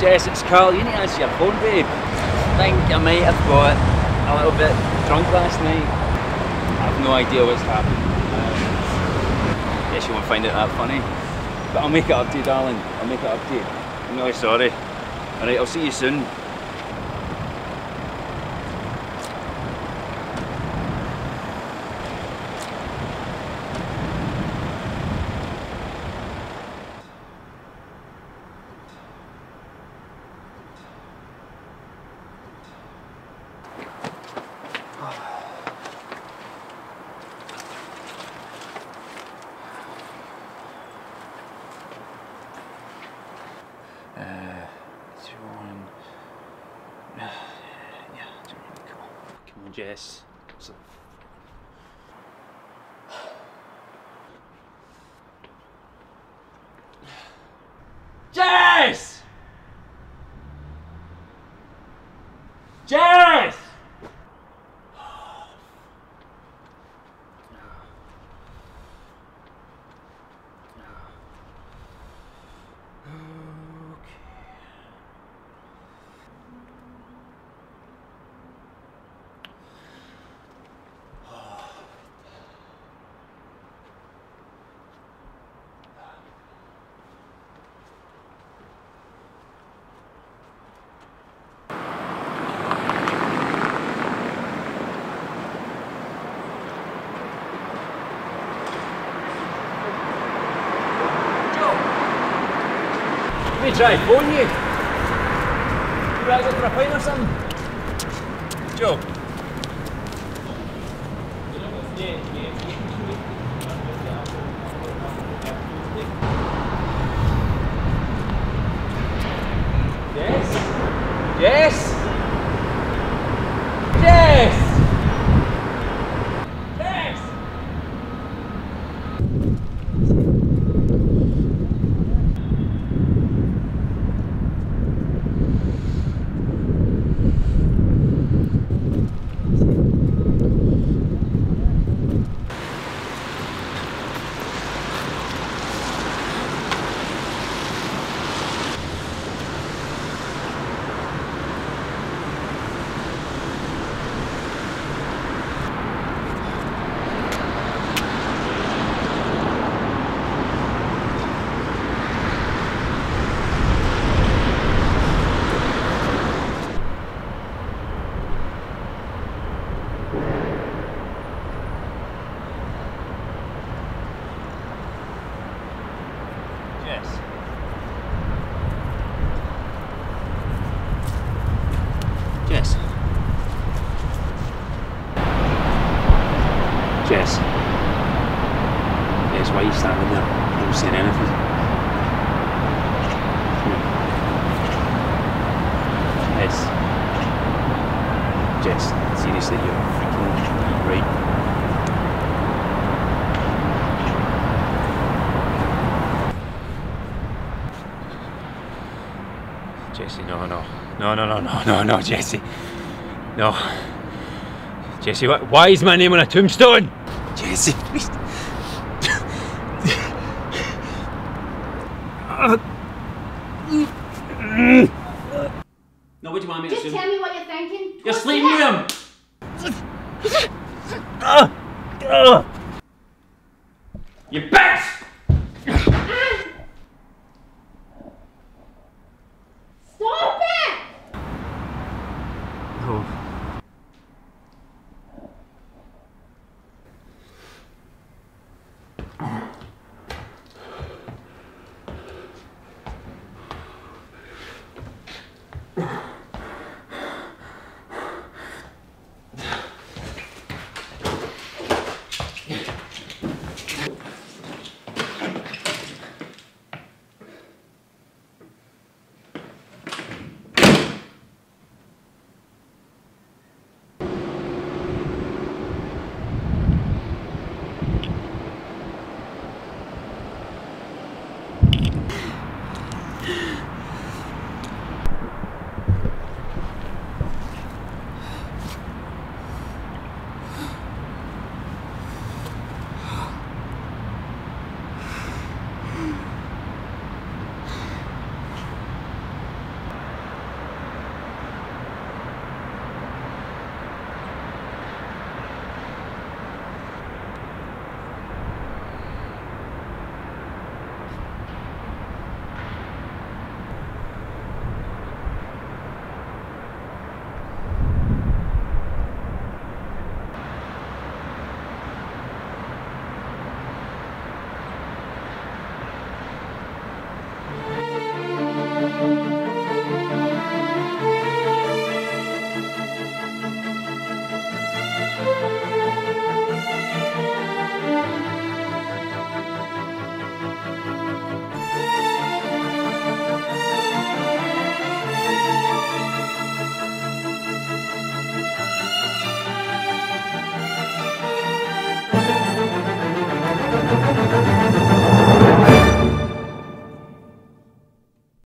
Jess, it's Karl. You need to answer your phone, babe. I think I might have got a little bit drunk last night. I have no idea what's happened. Yes, you won't find it that funny. But I'll make it up to you, darling. I'll make it up to you. I'm really sorry. Alright, I'll see you soon. Jess. So. Jess! Jess! Let me try and phone you. You guys up for a pint or something? Joe. Yes? Yes? Jess. Jess. Jess, why are you standing there? You haven't seen anything. Jess. Jess, seriously, you're freaking right. Jesse, no, no, no, no, no, no, no, no, Jesse, no, Jesse, why is my name on a tombstone? Jesse, please. No, what do you want me to do? Just tell me what you're thinking. You're sleeping with him. You bitch!